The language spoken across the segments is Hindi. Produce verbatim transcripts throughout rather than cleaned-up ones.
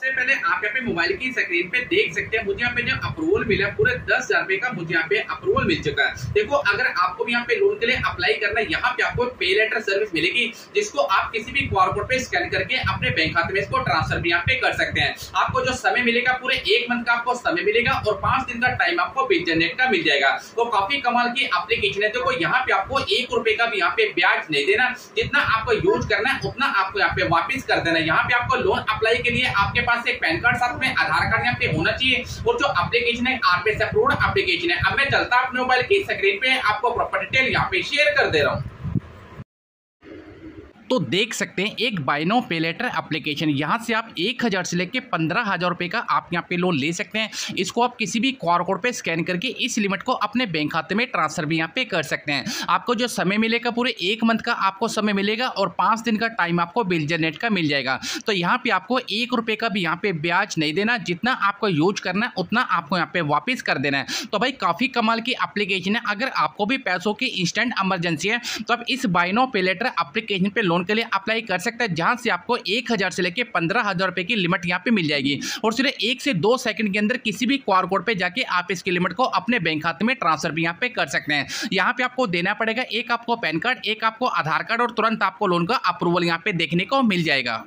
सबसे पहले आप यहाँ पे मोबाइल की स्क्रीन पे देख सकते हैं, मुझे यहाँ पे जो अप्रूवल मिला पूरे दस हजार रुपए का मुझे यहाँ पे अप्रूवल मिल चुका है। देखो अगर आपको भी यहाँ पे लोन के लिए अप्लाई करना है, यहाँ पे आपको पे लेटर सर्विस मिलेगी जिसको आप किसी भी क्यूआर कोड पे स्कैन करके अपने बैंक खाते में इसको ट्रांसफर भी यहाँ पे कर सकते हैं। आपको जो समय मिलेगा पूरे एक मंथ का आपको समय मिलेगा और पांच दिन का टाइम आपको बिल जनरेट का मिल जाएगा। तो काफी कमाल की एप्लीकेशन है। देखो यहाँ पे आपको एक रुपए का भी यहाँ पे ब्याज नहीं देना, जितना आपको यूज करना है उतना आपको यहाँ पे वापिस कर देना है। यहाँ पे आपको लोन अप्लाई के लिए आपके पास एक पैन कार्ड साथ में आधार कार्ड यहाँ पे होना चाहिए और जो एप्लीकेशन है आरपीएस से अप्रूव्ड एप्लीकेशन है। अब मैं चलता हूं अपने मोबाइल की स्क्रीन पे, आपको प्रॉपर डिटेल यहाँ पे शेयर कर दे रहा हूँ। तो देख सकते हैं एक बाइनो पे लेटर एप्लीकेशन, यहाँ से आप एक हज़ार से लेकर पंद्रह हज़ार रुपये का आप यहाँ पे लोन ले सकते हैं। इसको आप किसी भी क्यूआर कोड पे स्कैन करके इस लिमिट को अपने बैंक खाते में ट्रांसफर भी यहाँ पे कर सकते हैं। आपको जो समय मिलेगा पूरे एक मंथ का आपको समय मिलेगा और पाँच दिन का टाइम आपको बिल जनरेट का मिल जाएगा। तो यहाँ पर आपको एक रुपये का भी यहाँ पर ब्याज नहीं देना, जितना आपको यूज करना है उतना आपको यहाँ पर वापस कर देना है। तो भाई काफ़ी कमाल की एप्लीकेशन है। अगर आपको भी पैसों की इंस्टेंट एमरजेंसी है तो आप इस बाइनो पे लेटर एप्लीकेशन पर लोन के लिए अप्लाई कर सकता है, जहां से आपको एक हजार से लेकर पंद्रह हजार रुपए की लिमिट यहां पे मिल जाएगी और सिर्फ एक से दो सेकंड के अंदर किसी भी क्यूआर कोड पे जाके आप इसकी लिमिट को अपने बैंक खाते में ट्रांसफर भी यहां पे कर सकते हैं। यहां पे आपको देना पड़ेगा एक आपको पैन कार्ड, एक आपको आधार कार्ड और तुरंत आपको लोन का अप्रूवल यहाँ पे देखने को मिल जाएगा।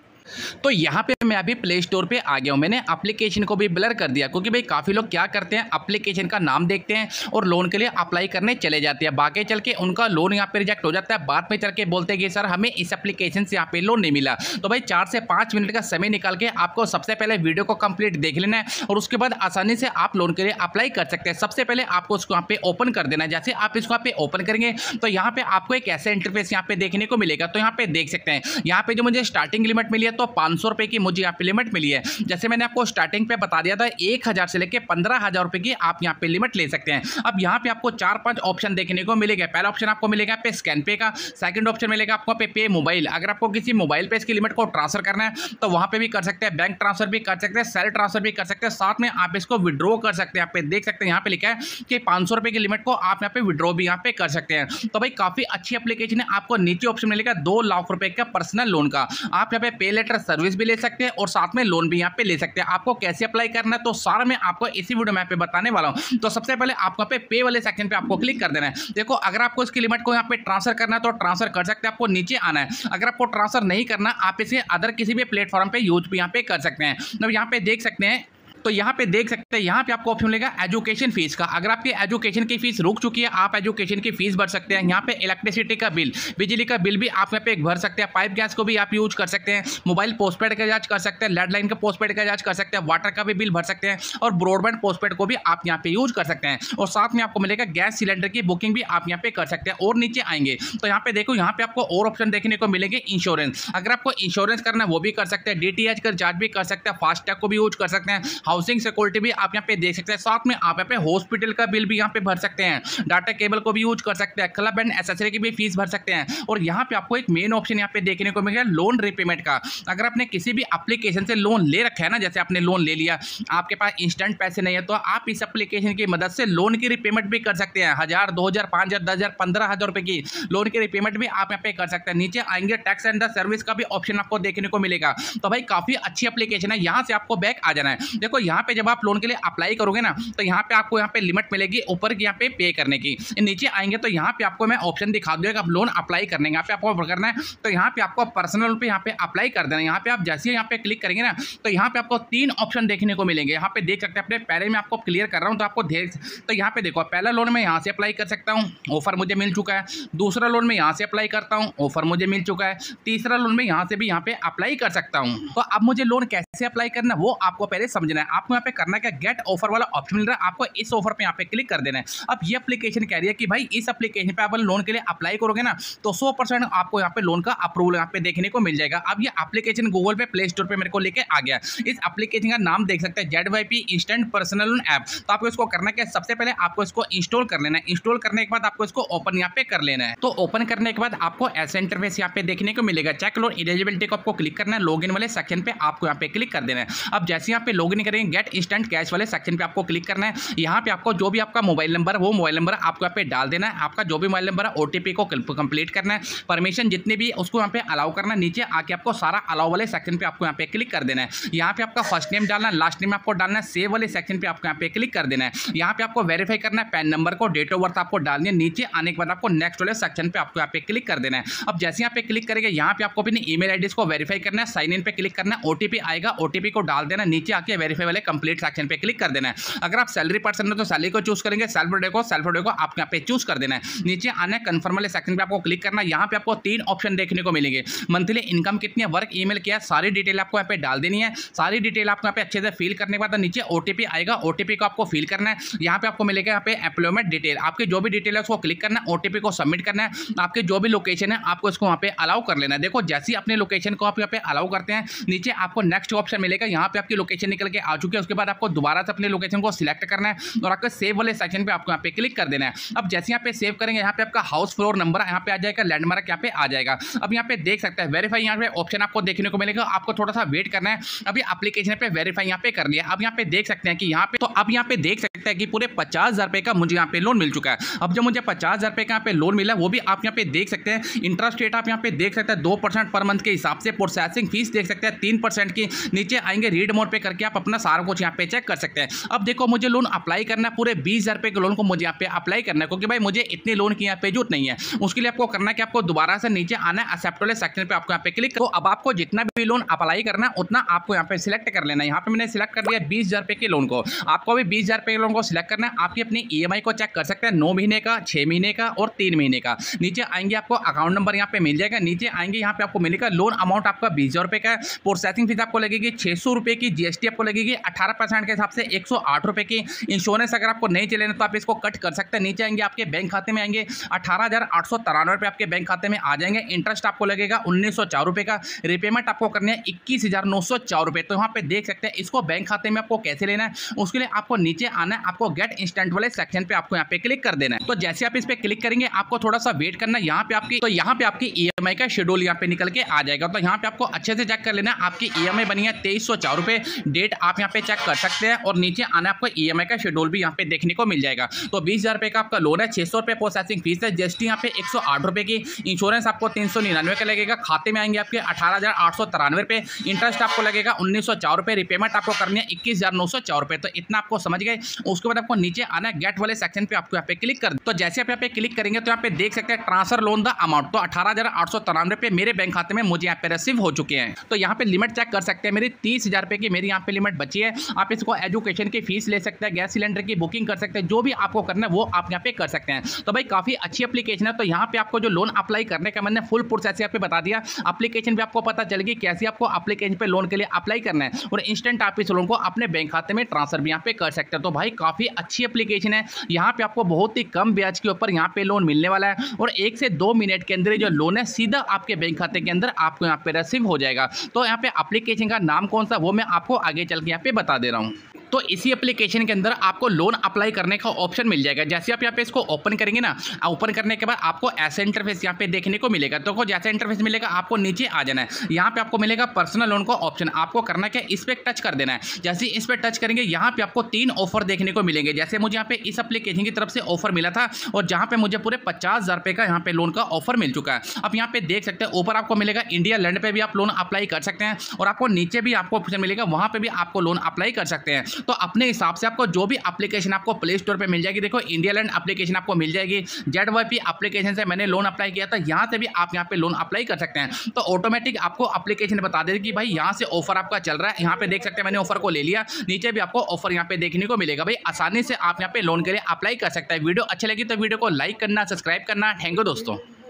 तो यहाँ पे मैं अभी प्ले स्टोर पे आ गया हूँ, मैंने एप्लीकेशन को भी ब्लर कर दिया क्योंकि भाई काफ़ी लोग क्या करते हैं एप्लीकेशन का नाम देखते हैं और लोन के लिए अप्लाई करने चले जाते हैं, बाकी चल के उनका लोन यहाँ पे रिजेक्ट हो जाता है। बाद में चल के बोलते हैं कि सर हमें इस एप्लीकेशन से यहाँ पे लोन नहीं मिला। तो भाई चार से पाँच मिनट का समय निकाल के आपको सबसे पहले वीडियो को कंप्लीट देख लेना है और उसके बाद आसानी से आप लोन के लिए अप्लाई कर सकते हैं। सबसे पहले आपको उसको यहाँ पे ओपन कर देना है। जैसे आप इसको यहाँ पे ओपन करेंगे तो यहाँ पे आपको एक ऐसा इंटरफेस यहाँ पे देखने को मिलेगा। तो यहाँ पे देख सकते हैं यहाँ पे जो मुझे स्टार्टिंग लिमिट मिली तो पांच सौ रुपए की मुझे यहाँ पे लिमिट मिली है। जैसे मैंने आपको स्टार्टिंग पे बता दिया था एक हजार से लेकर पंद्रह हजार रुपए की आप यहाँ पे लिमिट ले सकते हैं। अब यहाँ पे आपको चार पांच ऑप्शन देखने को मिलेगा। पहला ऑप्शन आपको मिलेगा पे स्कैन पे का, सेकंड ऑप्शन मिलेगा आपको पे पे मोबाइल, अगर आपको किसी मोबाइल पे इसकी लिमिट को ट्रांसफर करना है तो वहां पर भी कर सकते हैं, बैंक ट्रांसफर भी कर सकते हैं, सेल ट्रांसफर भी कर सकते हैं, साथ में आप इसको विड्रॉ कर सकते हैं। आप देख सकते हैं यहाँ पे लिखा है कि पांच सौ रुपए की लिमिट को आप यहाँ पे विड्रॉ भी यहाँ पे कर सकते हैं। तो भाई काफी अच्छी एप्लीकेशन है। आपको नीचे ऑप्शन मिलेगा दो लाख रुपए का पर्सनल लोन का, आप यहाँ पे लेटर सर्विस भी ले सकते हैं और साथ में लोन भी यहाँ पे ले सकते हैं। आपको कैसे अप्लाई करना है तो सारा मैं आपको इसी वीडियो में यहाँ पे बताने वाला हूँ। तो सबसे पहले आपको पे पे वाले सेक्शन पे आपको क्लिक कर देना है। देखो अगर आपको इसकी लिमिट को यहाँ पे ट्रांसफर करना है तो ट्रांसफर कर सकते हैं, आपको नीचे आना है। अगर आपको ट्रांसफर नहीं करना आप इसे अदर किसी भी प्लेटफॉर्म पर यूज भी यहाँ पे कर सकते हैं। तो यहाँ पे देख सकते हैं तो यहाँ पे देख सकते हैं यहाँ पे आपको ऑप्शन मिलेगा एजुकेशन फीस का, अगर आपकी एजुकेशन की फीस रुक चुकी है आप एजुकेशन की फीस भर सकते हैं। यहाँ पे इलेक्ट्रिसिटी का बिल, बिजली का बिल भी आप यहाँ पे भर सकते हैं, पाइप गैस को भी आप यूज कर सकते हैं, मोबाइल पोस्टपेड का रिचार्ज कर सकते हैं, लैंडलाइन का पोस्टपेड का रिचार्ज कर सकते हैं, वाटर का भी बिल भर सकते हैं और ब्रॉडबैंड पोस्टपेड को भी आप यहाँ पे यूज कर सकते हैं। और साथ में आपको मिलेगा गैस सिलेंडर की बुकिंग भी आप यहाँ पे कर सकते हैं। और नीचे आएंगे तो यहाँ पे देखो यहाँ पे आपको और ऑप्शन देखने को मिलेंगे इंश्योरेंस, अगर आपको इंश्योरेंस करना है वो भी कर सकते हैं, डी टी एच का रिचार्ज भी कर सकते हैं, फास्टैग को भी यूज कर सकते हैं, हाउसिंग सिक्योरिटी भी आप यहाँ पे देख सकते हैं, साथ में आप यहाँ पे हॉस्पिटल का बिल भी यहाँ पे भर सकते हैं, डाटा केबल को भी यूज कर सकते हैं, क्लब एंड एसेसरी की भी फीस भर सकते हैं। और यहाँ पे आपको एक मेन ऑप्शन यहाँ पे देखने को मिलेगा लोन रीपेमेंट का, अगर आपने किसी भी एप्लीकेशन से लोन ले रखा है ना, जैसे आपने लोन ले लिया आपके पास इंस्टेंट पैसे नहीं है तो आप इस एप्लीकेशन की मदद से लोन की रिपेमेंट भी कर सकते हैं। हजार दो हजार पाँच हजार दस हजार पंद्रह हजार रुपये की लोन की रिपेमेंट भी आप यहाँ पे कर सकते हैं। नीचे आएंगे टैक्स एंड सर्विस का भी ऑप्शन आपको देखने को मिलेगा। तो भाई काफी अच्छी एप्लीकेशन है। यहाँ से आपको बैक आ जाना है। देखो यहाँ पे जब आप लोन के लिए अप्लाई करोगे ना तो यहाँ पे आपको यहाँ पे लिमिट मिलेगी ऊपर की यहाँ पे पे करने की। नीचे आएंगे तो यहाँ पे आपको मैं ऑप्शन दिखा दूंगा आप लोन अप्लाई करने यहाँ पे आपको करना है तो यहाँ पे आपको पर्सनल लोन पे यहाँ पे अप्लाई कर देना है। यहाँ पे आप जैसे यहाँ पे क्लिक करेंगे ना तो यहाँ पे आपको तीन ऑप्शन देखने को मिलेंगे। यहाँ पे देख सकते हैं अपने पहले मैं आपको क्लियर कर रहा हूँ तो आपको देख तो यहाँ पे देखो पहला लोन मैं यहाँ से अप्लाई कर सकता हूँ, ऑफर मुझे मिल चुका है। दूसरा लोन मैं यहाँ से अप्लाई करता हूँ, ऑफर मुझे मिल चुका है। तीसरा लोन मैं यहाँ से भी यहाँ पे अप्लाई कर सकता हूँ। तो अब मुझे लोन कैसे अप्लाई करना वो आपको पहले समझ है। आपको यहाँ पे करना क्या, गेट ऑफर वाला ऑप्शन मिल रहा है, आपको इस ऑफर पे यहाँ पे क्लिक कर देना है। अब ये एप्लीकेशन कह रही है कि भाई इस एप्लीकेशन पे आप लोन के लिए अप्लाई करोगे ना तो सौ परसेंट आपको यहाँ पे लोन का अप्रूवल यहाँ पे देखने को मिल जाएगा। अब ये एप्लीकेशन गूगल पे प्ले स्टोर पे मेरे को लेके आ गया। इस एप्लीकेशन का नाम देख सकते हैं Z Y P instant personal loan app. तो आपको इसको करना क्या, सबसे पहले आपको इसको इंस्टॉल कर लेना है। इंस्टॉल करने के बाद आपको इसको ओपन यहाँ पे कर लेना है। तो ओपन करने के बाद आपको ऐसा इंटरफेस यहाँ पे देखने को मिलेगा। चेक लोन एलिजिबिलिटी को आपको क्लिक करना है, लॉग इन वाले सेक्शन पे आपको यहाँ पे क्लिक कर देना है। अब जैसे यहाँ पे लॉग इन करेंगे में गेट इंस्टेंट कैश वाले सेक्शन पे आपको क्लिक करना है। यहाँ पे आपको जो भी आपका मोबाइल नंबर वो मोबाइल नंबर आपको यहाँ पे डाल देना है। आपका जो भी मोबाइल नंबर है ओटीपी को कंप्लीट करना है, परमिशन जितनी भी उसको यहाँ पे अलाउ करना है। नीचे आके आपको सारा अलाउ वाले सेक्शन पे आपको यहाँ पे क्लिक कर देना है। यहाँ पे आपका फर्स्ट नेम डालना है, लास्ट नेम आपको डालना है, सेव वाले सेक्शन पे आपको यहाँ पे क्लिक कर देना है। यहाँ पे आपको वेरीफाई करना है, पैन नंबर को डेट ऑफ बर्थ आपको डालनी है। नीचे आने के बाद आपको नेक्स्ट वाले सेक्शन पे आपको यहाँ पे क्लिक कर देना है। अब जैसे यहाँ पे क्लिक करेंगे यहाँ पे आपको अपनी ईमेल आईडी को वेरीफाई करना है, साइन इन पे क्लिक करना है, ओटीपी आएगा ओटीपी को डाल देना, नीचे आके वेरीफाई वाले कंप्लीट सेक्शन पे क्लिक कर देना है। अगर आप सैलरी पर्सन है तो सैलरी को चूज करेंगे, सेल्फ एड को सेल्फ एड को आपको यहाँ पे चूज कर देना है। नीचे आने कंफर्म वाले सेक्शन पे आपको क्लिक करना है। यहाँ पे आपको तीन ऑप्शन देखने को मिलेंगे, मंथली इनकम कितनी है, वर्क ईमेल क्या है, सारी डिटेल आपको यहाँ पे डाल देनी है। सारी डिटेल आपको यहाँ पे अच्छे से फिल करने के बाद नीचे ओटीपी आएगा, ओटीपी को आपको फिल करना है। यहाँ पे आपको मिलेगा यहाँ पे एम्प्लॉयमेंट डिटेल, आपकी जो भी डिटेल है उसको क्लिक करना है, ओटीपी को सबमिट करना है, आपके जो भी लोकेशन है आपको इसको वहाँ पे अलाउ कर लेना है। देखो जैसे ही अपने लोकेशन को आप यहाँ पे अलाउ करते हैं नीचे आपको नेक्स्ट ऑप्शन मिलेगा। यहाँ पे आपकी लोकेशन निकल के आ चुकी है, उसके बाद आपको दोबारा से अपने लोकेशन को सिलेक्ट करना है और आपके सेव वाले सेक्शन पे आपको यहाँ पे क्लिक कर देना है। अब जैसे यहाँ पे सेव करेंगे यहाँ पे आपका हाउस फ्लोर नंबर यहाँ पे आ जाएगा, लैंडमार्क यहाँ पे आ जाएगा। अब यहाँ पे देख सकते हैं वेरीफाई यहाँ पे ऑप्शन आपको देखने को मिलेगा, आपको थोड़ा सा वेट करना है। अभी एप्लीकेशन पे वेरीफाई यहाँ पे कर लिया। अब यहाँ पे देख सकते हैं कि यहाँ पे तो अब यहाँ पे देख सकते हैं कि पूरे पचास हजार रुपये का मुझे यहाँ पे लोन मिल चुका है। अब जब मुझे पचास हजार रुपये का यहाँ पे लोन मिला वो भी आप यहाँ पे देख सकते हैं। इंटरेस्ट रेट आप यहाँ पे देख सकते हैं दो परसेंट पर मंथ के हिसाब से, प्रोसेसिंग फीस देख सकते हैं तीन परसेंट की। नीचे आएंगे रीड मोड पे करके आप अपना सारा कुछ यहाँ पे चेक कर सकते हैं। अब देखो मुझे लोन अप्लाई करना है, पूरे बीस हजार रुपये के लोन को मुझे यहाँ पे अप्लाई करना है क्योंकि भाई मुझे इतने लोन की यहाँ पे जरूरत नहीं है। उसके लिए आपको करना है कि आपको दोबारा से नीचे आना है, एक्सेप्ट वाले सेक्शन पे आपको यहाँ पे क्लिक करो। अब आपको जितना भी लोन अप्लाई करना है उतना आपको यहाँ पे सिलेक्ट कर लेना है। यहाँ पे मैंने सिलेक्ट कर लिया बीस हजार रुपये के लोन को, आपको भी बीस हजार रुपये के लोन को सिलेक्ट करना है। आपकी अपनी ई एम आई को चेक कर सकते हैं नौ महीने का, छः महीने का और तीन महीने का। नीचे आएंगे आपको अकाउंट नंबर यहाँ पे मिल जाएगा, नीचे आएंगे यहाँ पे आपको मिलेगा लोन अमाउंट आपका बीस हजार रुपये का है, प्रोसेसिंग फीस आपको लगेगी छः सौ रुपये की, जीएसटी आपको लगेगी अठारह परसेंट के हिसाब से एक सौ आठ रुपये की, इंश्योरेंस अगर आपको नहीं चलेना तो आप इसको कट कर सकते हैं। नीचे आएंगे आपके बैंक खाते में आएंगे अठारह हजार आठ सौ तिरानवे रुपये आपके बैंक खाते में आ जाएंगे। इंटरेस्ट आपको लगेगा उन्नीस सौ चार रुपये का, रिपेमेंट आपको करने है इक्कीस हजार नौ सौ चार रुपये। तो यहाँ पे देख सकते हैं इसको बैंक खाते में आपको कैसे लेना है, उसके लिए आपको नीचे आना है, आपको गेट इंस्टेंट वाले सेक्शन पे आपको यहाँ पे क्लिक कर देना है। तो जैसे आप इस पर क्लिक करेंगे आपको थोड़ा सा वेट करना है। यहाँ पे आपकी तो यहाँ पे आपकी ई एम आई का शेड्यूल यहाँ पे निकल के आ जाएगा। तो यहाँ पे आपको अच्छे से चेक कर लेना है। आपकी ई एम आई बनी है तेईस सौ चार रुपये, डेट आप यहाँ पे चेक कर सकते हैं और नीचे आना आपको ई एम आई का शेड्यूल भी यहाँ पे देखने को मिल जाएगा। तो बीस हजार रुपये का आपका लोन है, छः सौ रुपये प्रोसेसिंग फीस है, जीएसटी यहाँ पे एक सौ आठ रुपये की, इंश्योरेंस आपको तीन सौ निन्यानवे का लगेगा, खाते में आएंगे आपके अठारह हजार आठ सौ तिरानवे रुपये, इंटरेस्ट आपको लगेगा उन्नीस सौ चार रुपये, रिपेमेंट आपको करनी है इक्कीस हजार नौ सौ चार रुपये। तो इतना आपको समझ गए। उसके बाद आपको नीचे आना है, गेट वाले सेक्शन पे आपको यहाँ पे क्लिक कर। तो जैसे आप यहाँ पे क्लिक करेंगे तो यहाँ पे देख सकते हैं ट्रांसफर लोन द अमाउंट, तो अठारह हजार आठ सौ तिरानवे रुपये मेरे बैंक खाते में मुझे यहाँ पे रिसीव हो चुके हैं। तो यहाँ पे लिमिट चेक कर सकते हैं, मेरी तीस हजार रुपये की मेरी यहाँ पे लिमिट बची है। आप इसको एजुकेशन की फीस ले सकते हैं, गैस सिलेंडर की बुकिंग कर सकते हैं, जो भी आपको करना है वो आप यहाँ पे कर सकते हैं। तो भाई काफी अच्छी एप्लीकेशन है। तो यहाँ पे आपको जो लोन अप्लाई करने का मैंने फुल प्रोसेस यहाँ पे बता दिया, एप्लीकेशन भी आपको पता चल गई कैसे आपको एप्लीकेशन पे लोन के लिए अप्लाई करना है और इंस्टेंट आप इस लोन को अपने बैंक खाते में ट्रांसफर भी यहाँ पे कर सकते हैं। तो भाई काफी अच्छी एप्लीकेशन है। यहाँ पे आपको बहुत ही कम ब्याज के ऊपर यहाँ पे लोन मिलने वाला है और एक से दो मिनट के अंदर जो लोन है सीधा आपके बैंक खाते के अंदर आपको यहाँ पे रिसीव हो जाएगा। तो यहाँ पे एप्लीकेशन का नाम कौन सा वो मैं आपको आगे चल के यहाँ पे बता दे रहा हूँ। तो इसी एप्लीकेशन के अंदर आपको लोन अप्लाई करने का ऑप्शन मिल जाएगा। जैसे आप यहाँ पे इसको ओपन करेंगे ना, ओपन करने के बाद आपको ऐसा इंटरफेस यहाँ पे देखने को मिलेगा। तो जैसा इंटरफेस मिलेगा आपको नीचे आ जाना है। यहाँ पे आपको मिलेगा पर्सनल लोन का ऑप्शन, आपको करना क्या इस पर टच कर देना है। जैसे इस पर टच करेंगे यहाँ पे आपको तीन ऑफर देखने को मिलेंगे। जैसे मुझे यहाँ पे इस एप्लीकेशन की तरफ से ऑफर मिला था और जहाँ पे मुझे पूरे पचास हजार रुपये का यहाँ पे लोन का ऑफर मिल चुका है। अब यहाँ पे देख सकते हैं ऊपर आपको मिलेगा इंडिया लैंड पे भी आप लोन अप्लाई कर सकते हैं और आपको नीचे भी आपको ऑप्शन मिलेगा वहाँ पे भी आपको लोन अप्लाई कर सकते हैं। तो अपने हिसाब से आपको जो भी एप्लीकेशन आपको प्ले स्टोर पे मिल जाएगी, देखो इंडिया लैंड एप्लीकेशन आपको मिल जाएगी, जेड वाई पी एप्लीकेशन से मैंने लोन अप्लाई किया था, यहाँ से भी आप यहाँ पे लोन अप्लाई कर सकते हैं। तो ऑटोमेटिक आपको एप्लीकेशन बता देगी कि भाई यहाँ से ऑफर आपका चल रहा है। यहाँ पे देख सकते हैं मैंने ऑफर को ले लिया, नीचे भी आपको ऑफर यहाँ पे देखने को मिलेगा। भाई आसानी से आप यहाँ पे लोन के लिए अप्लाई कर सकते हैं। वीडियो अच्छी लगी तो वीडियो को लाइक करना, सब्सक्राइब करना। थैंक यू दोस्तों।